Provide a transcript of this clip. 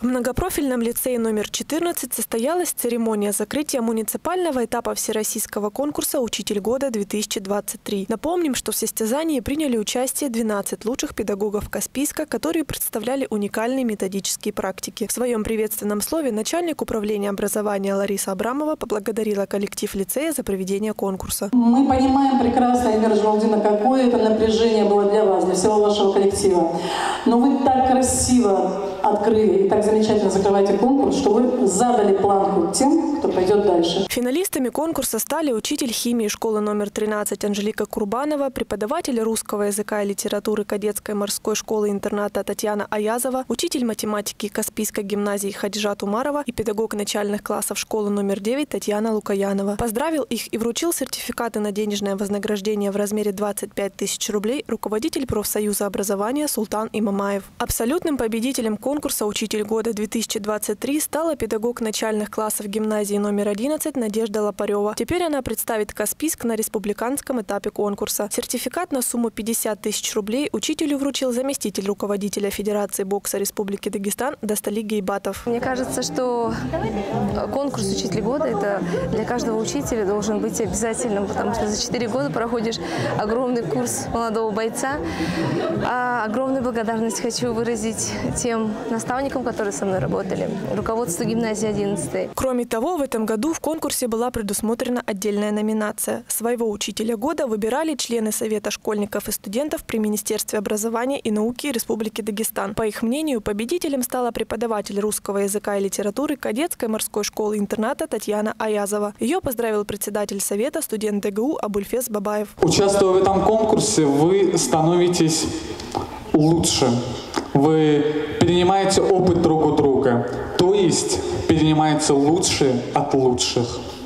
В многопрофильном лицее номер 14 состоялась церемония закрытия муниципального этапа всероссийского конкурса «Учитель года-2023». Напомним, что в состязании приняли участие 12 лучших педагогов Каспийска, которые представляли уникальные методические практики. В своем приветственном слове начальник управления образования Лариса Абрамова поблагодарила коллектив лицея за проведение конкурса. Мы понимаем прекрасно, Игорь Жмалдинович, какое это напряжение было для вас, для всего вашего коллектива. Но вы так красиво открыли и так замечательно закрываете конкурс, что вы задали планку тем, кто пойдет дальше. Финалистами конкурса стали учитель химии школы номер 13 Анжелика Курбанова, преподаватель русского языка и литературы кадетской морской школы-интерната Татьяна Аязова, учитель математики Каспийской гимназии Хаджат Умарова и педагог начальных классов школы номер 9 Татьяна Лукаянова. Поздравил их и вручил сертификаты на денежное вознаграждение в размере 25 тысяч рублей руководитель профсоюза образования Султан Имамов. Абсолютным победителем конкурса «Учитель года-2023» стала педагог начальных классов гимназии номер 11 Надежда Лопарева. Теперь она представит Каспийск на республиканском этапе конкурса. Сертификат на сумму 50 тысяч рублей учителю вручил заместитель руководителя Федерации бокса Республики Дагестан Дастали Гейбатов. Мне кажется, что конкурс «Учитель года» это для каждого учителя должен быть обязательным, потому что за 4 года проходишь огромный курс молодого бойца. А огромную благодарность хочу выразить тем наставникам, которые со мной работали, руководство гимназии 11. Кроме того, в этом году в конкурсе была предусмотрена отдельная номинация. Своего учителя года выбирали члены Совета школьников и студентов при Министерстве образования и науки Республики Дагестан. По их мнению, победителем стала преподаватель русского языка и литературы кадетской морской школы-интерната Татьяна Аязова. Ее поздравил председатель Совета, студент ДГУ Абульфес Бабаев. Участвуя в этом конкурсе, вы становитесь лучше. Вы перенимаете опыт друг у друга, то есть перенимается лучшее от лучших.